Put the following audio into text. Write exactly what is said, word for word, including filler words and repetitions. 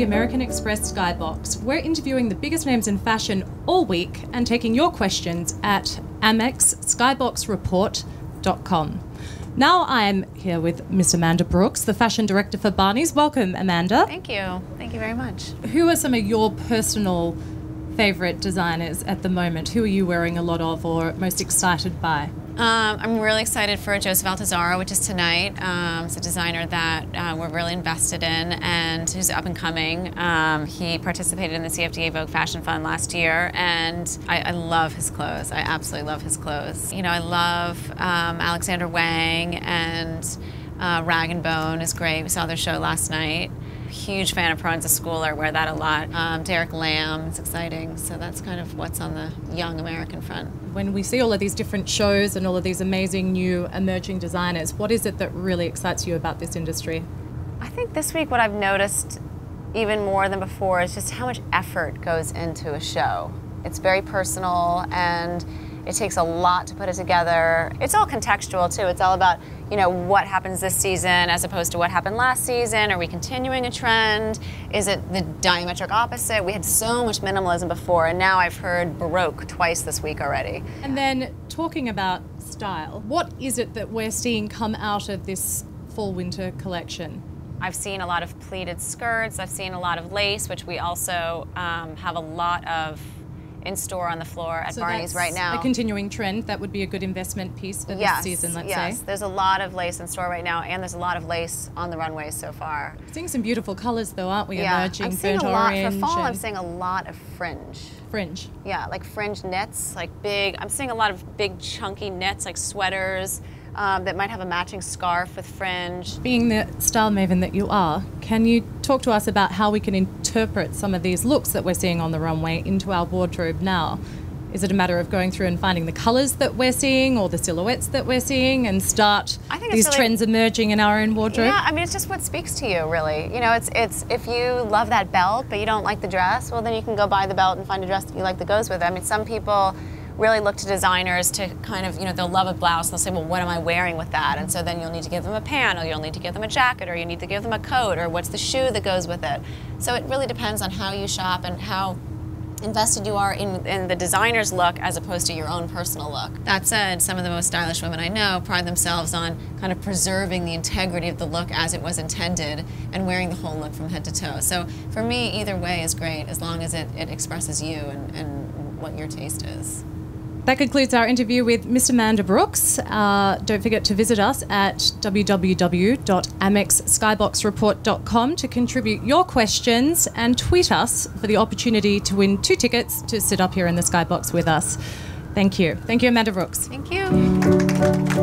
the American Express Skybox. We're interviewing the biggest names in fashion all week and taking your questions at amex skybox report dot com. Now I'm here with Miss Amanda Brooks, the fashion director for Barney's. Welcome, Amanda. Thank you. Thank you very much. Who are some of your personal favourite designers at the moment? Who are you wearing a lot of or most excited by? Um, I'm really excited for Joseph Altuzarra, which is tonight. Um, it's a designer that uh, we're really invested in and who's up and coming. Um, he participated in the C F D A Vogue Fashion Fund last year, and I, I love his clothes. I absolutely love his clothes. You know, I love um, Alexander Wang, and uh, Rag and Bone is great. We saw their show last night. Huge fan of Prones of School. I wear that a lot. Um, Derek Lamb, it's exciting. So that's kind of what's on the young American front. When we see all of these different shows and all of these amazing new emerging designers, what is it that really excites you about this industry? I think this week what I've noticed even more than before is just how much effort goes into a show. It's very personal, and it takes a lot to put it together. It's all contextual too. It's all about, you know, what happens this season as opposed to what happened last season. Are we continuing a trend? Is it the diametric opposite? We had so much minimalism before, and now I've heard Baroque twice this week already. And then talking about style, what is it that we're seeing come out of this fall-winter collection? I've seen a lot of pleated skirts. I've seen a lot of lace, which we also um, have a lot of in store on the floor at so Barney's right now. A continuing trend that would be a good investment piece for yes, this season, let's yes. say. There's a lot of lace in store right now, and there's a lot of lace on the runways so far. Seeing some beautiful colors though, aren't we? Yeah, emerging, I'm seeing burnt a lot orange for fall. I'm seeing a lot of fringe. Fringe. Yeah, like fringe knits, like big. I'm seeing a lot of big chunky knits, like sweaters um, that might have a matching scarf with fringe. Being the style maven that you are, can you talk to us about how we can interpret some of these looks that we're seeing on the runway into our wardrobe now? Is it a matter of going through and finding the colours that we're seeing or the silhouettes that we're seeing and start I think these really, trends emerging in our own wardrobe? Yeah, I mean, it's just what speaks to you, really. You know, it's it's if you love that belt but you don't like the dress, well, then you can go buy the belt and find a dress that you like that goes with it. I mean, some people really look to designers to kind of, you know, they'll love a blouse and they'll say, well, what am I wearing with that? And so then you'll need to give them a pant, or you'll need to give them a jacket, or you need to give them a coat, or what's the shoe that goes with it? So it really depends on how you shop and how invested you are in, in the designer's look as opposed to your own personal look. That said, some of the most stylish women I know pride themselves on kind of preserving the integrity of the look as it was intended and wearing the whole look from head to toe. So for me, either way is great as long as it, it expresses you and, and what your taste is. That concludes our interview with Miss Amanda Brooks. Uh, don't forget to visit us at w w w dot amex skybox report dot com to contribute your questions and tweet us for the opportunity to win two tickets to sit up here in the Skybox with us. Thank you. Thank you, Amanda Brooks. Thank you.